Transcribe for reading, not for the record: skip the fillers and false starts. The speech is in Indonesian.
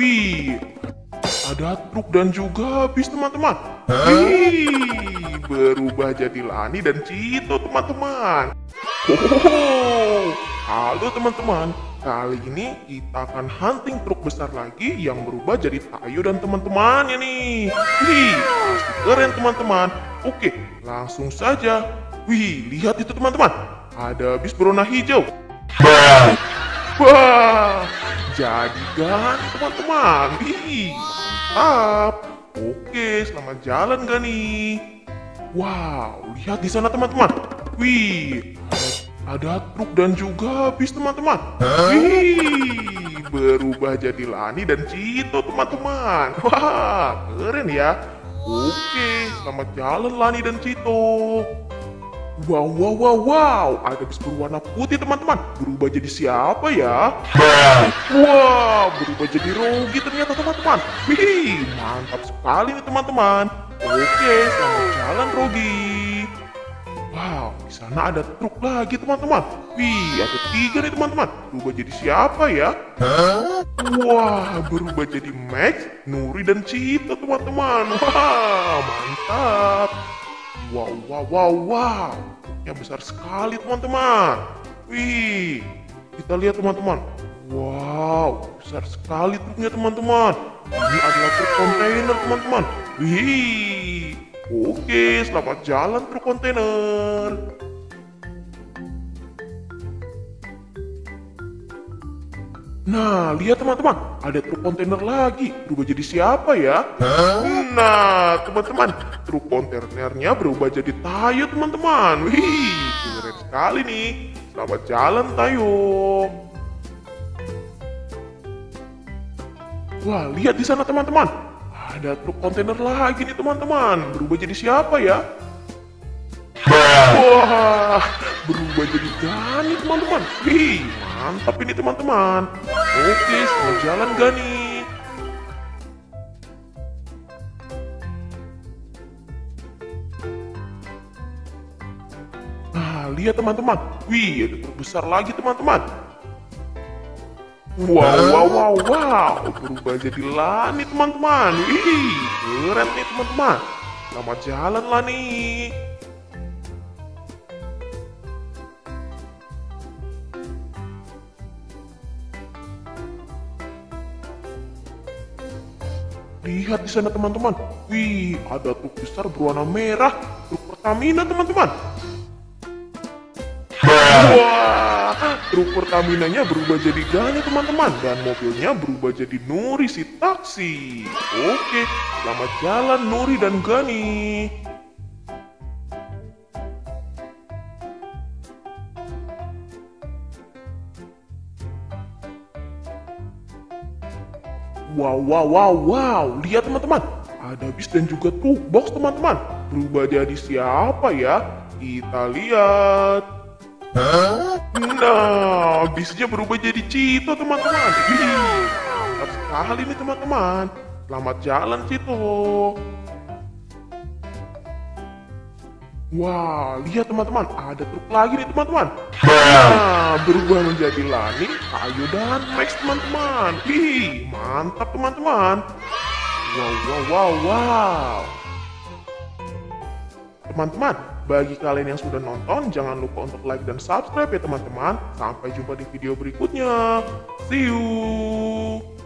Wih, ada truk dan juga bis teman-teman. Wih, berubah jadi Lani dan Cito teman-teman. Halo teman-teman, kali ini kita akan hunting truk besar lagi yang berubah jadi Tayo dan teman-temannya nih. Wih, pasti keren teman-teman. Oke, langsung saja. Wih, lihat itu teman-teman. Ada bis berwarna hijau. Wah, jadi Gani teman-teman. Wih, mantap. Oke, selamat jalan Gani. Wow, lihat di sana teman-teman. Wih, ada truk dan juga bis teman-teman. Wih, berubah jadi Lani dan Cito teman-teman. Wah, keren ya. Oke, selamat jalan Lani dan Cito. Wow, wow, wow, wow, ada bis berwarna putih teman-teman. Berubah jadi siapa ya? Wah, berubah jadi Rogi ternyata teman-teman. Wih, mantap sekali nih teman-teman. Oke, selamat jalan Rogi. Wow, di sana ada truk lagi teman-teman. Wih, ada tiga nih teman-teman. Berubah jadi siapa ya? Wah, berubah jadi Max, Nuri, dan Cita teman-teman. Wah, mantap. Wow, wow, wow, wow. Truknya besar sekali teman-teman. Wih, kita lihat teman-teman. Wow, besar sekali truknya teman-teman. Ini adalah truk kontainer teman-teman. Wih, oke, selamat jalan truk kontainer. Nah, lihat teman-teman, ada truk kontainer lagi. Berubah jadi siapa ya? Nah, teman-teman, truk kontainernya berubah jadi Tayo teman-teman. Wih, keren sekali nih. Selamat jalan Tayo. Wah, lihat di sana teman-teman. Ada truk kontainer lagi nih teman-teman. Berubah jadi siapa ya? Wah, berubah jadi Gani teman-teman. Wih, mantap ini teman-teman. Oke, selamat jalan Gani. Nah, lihat teman-teman. Wih, ada truk besar lagi teman-teman. Wow, wow, wow, wow. Berubah jadi Lani teman-teman. Wih, keren nih teman-teman. Selamat jalan Lani. Lihat di sana teman-teman. Wih, ada truk besar berwarna merah, truk Pertamina teman-teman. Wah, truk Pertaminanya berubah jadi Gani teman-teman dan mobilnya berubah jadi Nuri si taksi. Oke, selamat jalan Nuri dan Gani. Wow, wow, wow, wow. Lihat teman-teman, ada bis dan juga truk box teman-teman. Berubah jadi siapa ya? Kita lihat. Nah, bisnya berubah jadi Cito teman-teman. Mantap sekali nih teman-teman. Selamat jalan Cito. Wah, lihat teman-teman, ada truk lagi nih teman-teman. Nah, berubah menjadi Lani, Tayo, dan Max teman-teman. Wih, mantap teman-teman. Wow, wow, wow, wow. Teman-teman, bagi kalian yang sudah nonton, jangan lupa untuk like dan subscribe ya teman-teman. Sampai jumpa di video berikutnya. See you.